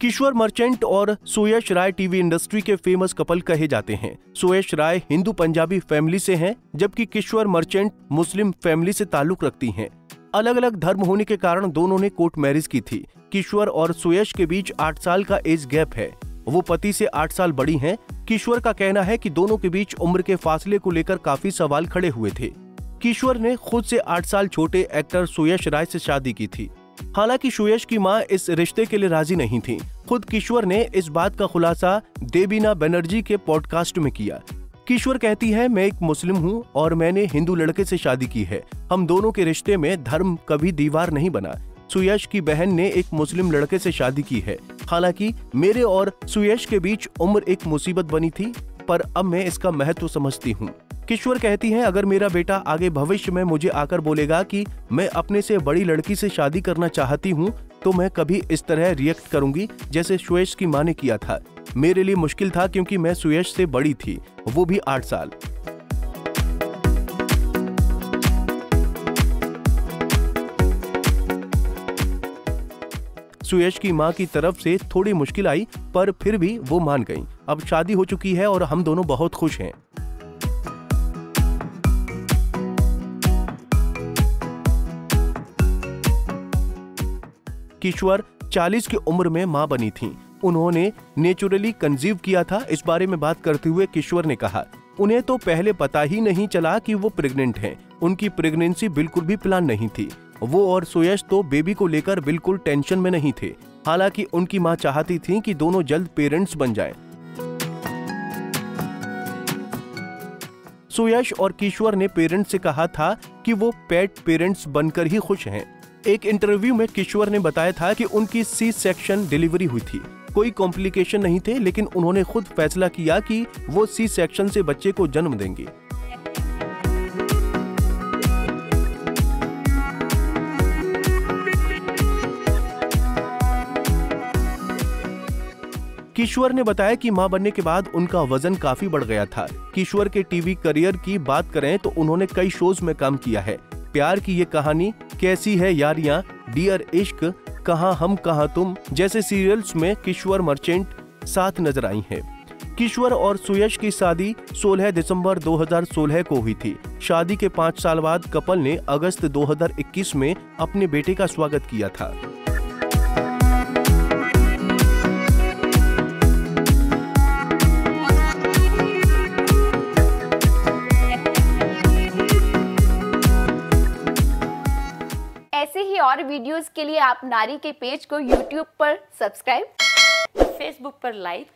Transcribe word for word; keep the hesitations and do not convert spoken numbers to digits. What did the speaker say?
किश्वर मर्चेंट और Suyash Rai TV industry के famous couple कहे जाते हैं। सुयश राय हिंदू पंजाबी फैमिली से हैं, जबकि किश्वर मर्चेंट मुस्लिम फैमिली से ताल्लुक रखती हैं। अलग अलग धर्म होने के कारण दोनों ने कोर्ट मैरिज की थी। किश्वर और सुयश के बीच आठ साल का एज गैप है। वो पति से आठ साल बड़ी हैं। किश्वर का कहना है कि दोनों के बीच उम्र के फासले को लेकर काफी सवाल खड़े हुए थे। किश्वर ने खुद से आठ साल छोटे एक्टर सुयश राय से शादी की थी। हालांकि सुयश की मां इस रिश्ते के लिए राजी नहीं थी। खुद किश्वर ने इस बात का खुलासा देबीना बनर्जी के पॉडकास्ट में किया। किश्वर कहती है, मैं एक मुस्लिम हूं और मैंने हिंदू लड़के से शादी की है। हम दोनों के रिश्ते में धर्म कभी दीवार नहीं बना। सुयश की बहन ने एक मुस्लिम लड़के से शादी की है। हालांकि मेरे और सुयश के बीच उम्र एक मुसीबत बनी थी, पर अब मैं इसका महत्व समझती हूँ। किश्वर कहती हैं, अगर मेरा बेटा आगे भविष्य में मुझे आकर बोलेगा कि मैं अपने से बड़ी लड़की से शादी करना चाहती हूँ, तो मैं कभी इस तरह रिएक्ट करूंगी जैसे सुयश की मां ने किया था। मेरे लिए मुश्किल था क्योंकि मैं सुयश से बड़ी थी, वो भी आठ साल। सुयश की मां की तरफ से थोड़ी मुश्किल आई, पर फिर भी वो मान गई। अब शादी हो चुकी है और हम दोनों बहुत खुश हैं। किश्वर चालीस की उम्र में मां बनी थीं। उन्होंने नेचुरली कंजीव किया था। इस बारे में बात करते हुए किश्वर ने कहा, उन्हें तो पहले पता ही नहीं चला कि वो प्रेग्नेंट हैं। उनकी प्रेगनेंसी बिल्कुल भी प्लान नहीं थी। वो और सुयश तो बेबी को लेकर बिल्कुल टेंशन में नहीं थे। हालांकि उनकी मां चाहती थीं कि दोनों जल्द पेरेंट्स बन जाएं। सुयश और किश्वर ने पेरेंट्स से कहा था कि वो पेट पेरेंट्स बनकर ही खुश हैं। एक इंटरव्यू में किश्वर ने बताया था कि उनकी सी सेक्शन डिलीवरी हुई थी। कोई कॉम्प्लिकेशन नहीं थे, लेकिन उन्होंने खुद फैसला किया कि वो सी सेक्शन से बच्चे को जन्म देंगे। किश्वर ने बताया कि मां बनने के बाद उनका वजन काफी बढ़ गया था। किश्वर के टीवी करियर की बात करें तो उन्होंने कई शोज में काम किया है। प्यार की ये कहानी, कैसी है यारियां, डियर इश्क, कहां हम कहां तुम जैसे सीरियल्स में किश्वर मर्चेंट साथ नजर आई हैं। किश्वर और सुयश की शादी सोलह दिसंबर दो हज़ार सोलह को हुई थी। शादी के पाँच साल बाद कपल ने अगस्त दो हज़ार इक्कीस में अपने बेटे का स्वागत किया था। ऐसे ही और वीडियोस के लिए आप नारी के पेज को यूट्यूब पर सब्सक्राइब, फेसबुक पर लाइक